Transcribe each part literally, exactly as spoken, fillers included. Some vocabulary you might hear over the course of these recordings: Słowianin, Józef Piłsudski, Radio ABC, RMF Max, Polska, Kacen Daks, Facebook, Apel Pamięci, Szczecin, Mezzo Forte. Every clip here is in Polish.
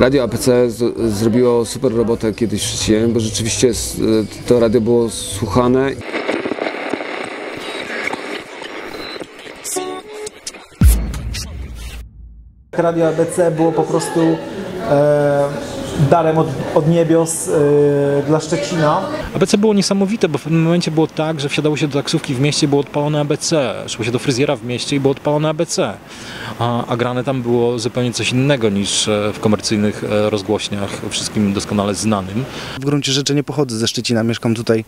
Radio A B C z, zrobiło super robotę kiedyś w Szczecinie, bo rzeczywiście to radio było słuchane. Radio A B C było po prostu e, darem od, od niebios e, dla Szczecina. A B C było niesamowite, bo w pewnym momencie było tak, że wsiadało się do taksówki w mieście, było odpalone A B C, szło się do fryzjera w mieście i było odpalone A B C, a, a grane tam było zupełnie coś innego niż w komercyjnych rozgłośniach, wszystkim doskonale znanym. W gruncie rzeczy nie pochodzę ze Szczecina, mieszkam tutaj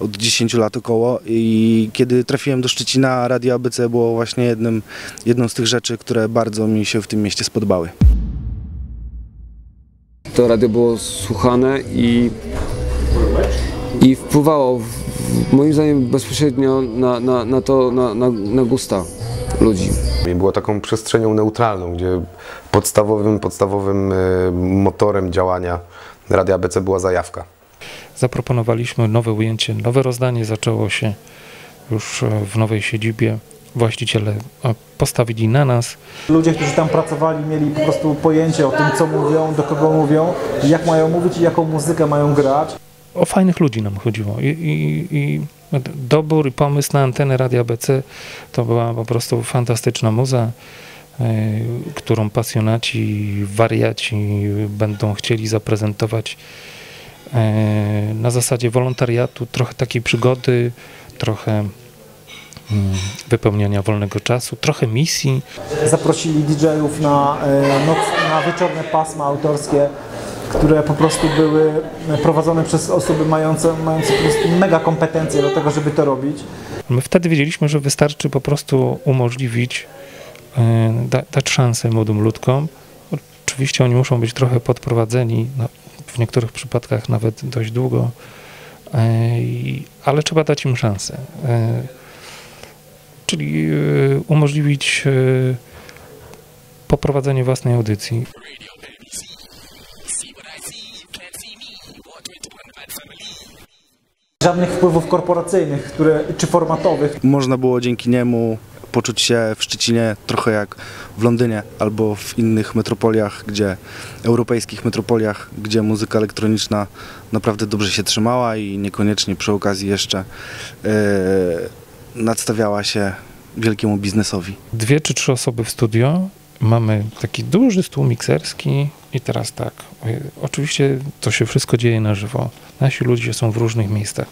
od dziesięciu lat około i kiedy trafiłem do Szczecina, radio A B C było właśnie jednym, jedną z tych rzeczy, które bardzo mi się w tym mieście spodobały. To radio było słuchane i I wpływało, moim zdaniem, bezpośrednio na, na, na to, na, na, na gusta ludzi. I było taką przestrzenią neutralną, gdzie podstawowym, podstawowym motorem działania Radia A B C była zajawka. Zaproponowaliśmy nowe ujęcie, nowe rozdanie zaczęło się już w nowej siedzibie. Właściciele postawili na nas. Ludzie, którzy tam pracowali, mieli po prostu pojęcie o tym, co mówią, do kogo mówią, jak mają mówić i jaką muzykę mają grać. O fajnych ludzi nam chodziło i, i, i dobór i pomysł na antenę Radia A B C to była po prostu fantastyczna muza, y, którą pasjonaci, wariaci będą chcieli zaprezentować y, na zasadzie wolontariatu, trochę takiej przygody, trochę y, wypełniania wolnego czasu, trochę misji. Zaprosili D J-ów na, y, noc, na wieczorne pasma autorskie, które po prostu były prowadzone przez osoby mające, mające po prostu mega kompetencje do tego, żeby to robić. My wtedy wiedzieliśmy, że wystarczy po prostu umożliwić, da, dać szansę młodym ludkom. Oczywiście oni muszą być trochę podprowadzeni, no, w niektórych przypadkach nawet dość długo, ale trzeba dać im szansę. Czyli umożliwić poprowadzenie własnej audycji. Żadnych wpływów korporacyjnych które, czy formatowych. Można było dzięki niemu poczuć się w Szczecinie trochę jak w Londynie albo w innych metropoliach, gdzie europejskich metropoliach, gdzie muzyka elektroniczna naprawdę dobrze się trzymała i niekoniecznie przy okazji jeszcze yy, nadstawiała się wielkiemu biznesowi. Dwie czy trzy osoby w studio, mamy taki duży stół mikserski i teraz tak, oczywiście to się wszystko dzieje na żywo. Nasi ludzie są w różnych miejscach.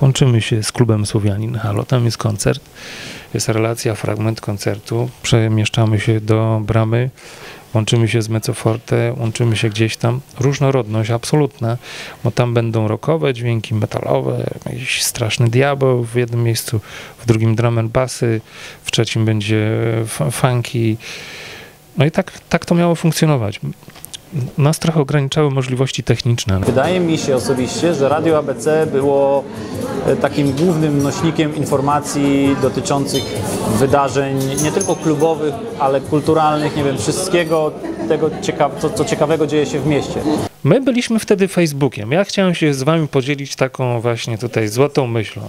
Łączymy się z klubem Słowianin. Halo, tam jest koncert, jest relacja, fragment koncertu. Przemieszczamy się do bramy, łączymy się z Mezzo Forte, łączymy się gdzieś tam. Różnorodność absolutna, bo tam będą rockowe dźwięki, metalowe, jakiś straszny diabeł w jednym miejscu, w drugim drum and bassy, w trzecim będzie funky. No i tak, tak to miało funkcjonować. Nas trochę ograniczały możliwości techniczne. Wydaje mi się osobiście, że Radio A B C było takim głównym nośnikiem informacji dotyczących wydarzeń nie tylko klubowych, ale kulturalnych, nie wiem, wszystkiego tego, co, co ciekawego dzieje się w mieście. My byliśmy wtedy Facebookiem. Ja chciałem się z wami podzielić taką właśnie tutaj złotą myślą.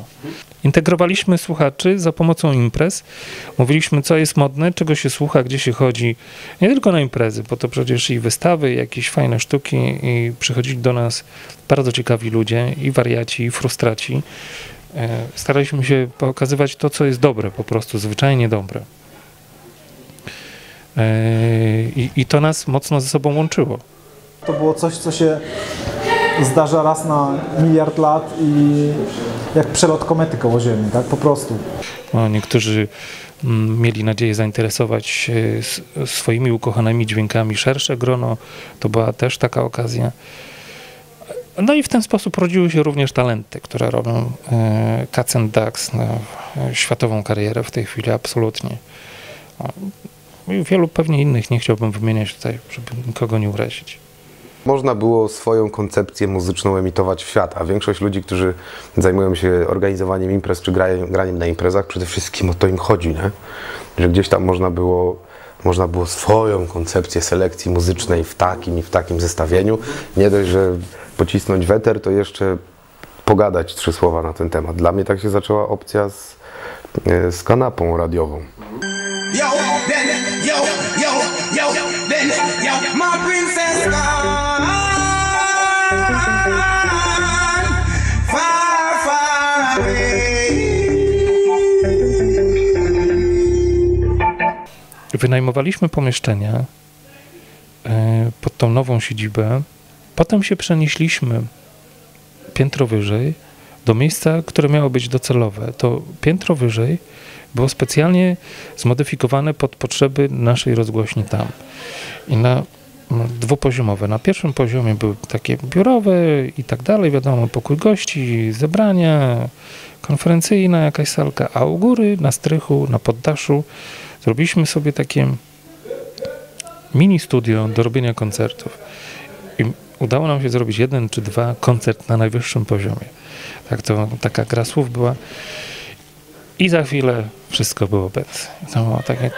Integrowaliśmy słuchaczy za pomocą imprez. Mówiliśmy, co jest modne, czego się słucha, gdzie się chodzi. Nie tylko na imprezy, bo to przecież i wystawy, i jakieś fajne sztuki. I przychodzili do nas bardzo ciekawi ludzie, i wariaci, i frustraci. Staraliśmy się pokazywać to, co jest dobre, po prostu zwyczajnie dobre. I, i to nas mocno ze sobą łączyło. To było coś, co się zdarza raz na miliard lat i jak przelot komety koło Ziemi, tak po prostu. No, niektórzy mieli nadzieję zainteresować się swoimi ukochanymi dźwiękami szersze grono, to była też taka okazja. No i w ten sposób rodziły się również talenty, które robią Kacen Daks na światową karierę w tej chwili absolutnie. I wielu pewnie innych, nie chciałbym wymieniać tutaj, żeby nikogo nie urazić. Można było swoją koncepcję muzyczną emitować w świat, a większość ludzi, którzy zajmują się organizowaniem imprez czy graniem, graniem na imprezach, przede wszystkim o to im chodzi, nie? Że gdzieś tam można było, można było swoją koncepcję selekcji muzycznej w takim i w takim zestawieniu. Nie dość, że pocisnąć weter, to jeszcze pogadać trzy słowa na ten temat. Dla mnie tak się zaczęła opcja z, z kanapą radiową. Yo, then, yo, yo, yo, then, yo, my princess. Wynajmowaliśmy pomieszczenie pod tą nową siedzibę. Potem się przenieśliśmy piętro wyżej do miejsca, które miało być docelowe. To piętro wyżej było specjalnie zmodyfikowane pod potrzeby naszej rozgłośni tam. I na dwupoziomowe. Na pierwszym poziomie były takie biurowe i tak dalej, wiadomo, pokój gości, zebrania, konferencyjna jakaś salka, a u góry, na strychu, na poddaszu zrobiliśmy sobie takie mini studio do robienia koncertów. I udało nam się zrobić jeden czy dwa koncert na najwyższym poziomie. Tak to taka gra słów była. I za chwilę wszystko było bez. To było takie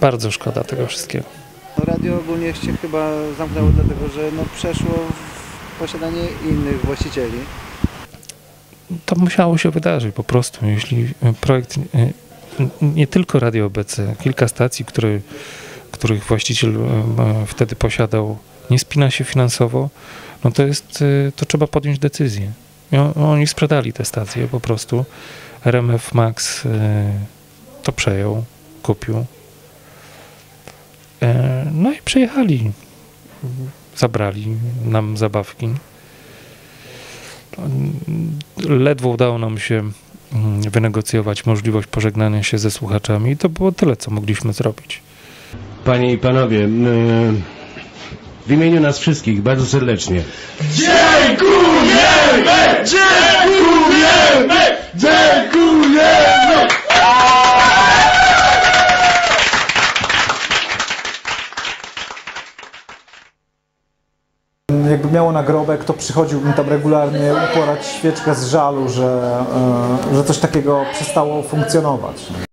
bardzo szkoda tego wszystkiego. Radio ogólnie się chyba zamknęło dlatego, że no przeszło w posiadanie innych właścicieli. To musiało się wydarzyć po prostu, jeśli projekt... Nie tylko Radio A B C, kilka stacji, które, których właściciel wtedy posiadał, nie spina się finansowo, no to jest, to trzeba podjąć decyzję. Oni sprzedali te stacje po prostu. R M F Max to przejął, kupił. No i przyjechali, zabrali nam zabawki. Ledwo udało nam się wynegocjować możliwość pożegnania się ze słuchaczami i to było tyle, co mogliśmy zrobić. Panie i panowie, w imieniu nas wszystkich bardzo serdecznie dziękujemy! Dziękujemy! Dziękujemy! Jakby miało nagrobek, to przychodził mi tam regularnie uporać świeczkę z żalu, że, że coś takiego przestało funkcjonować.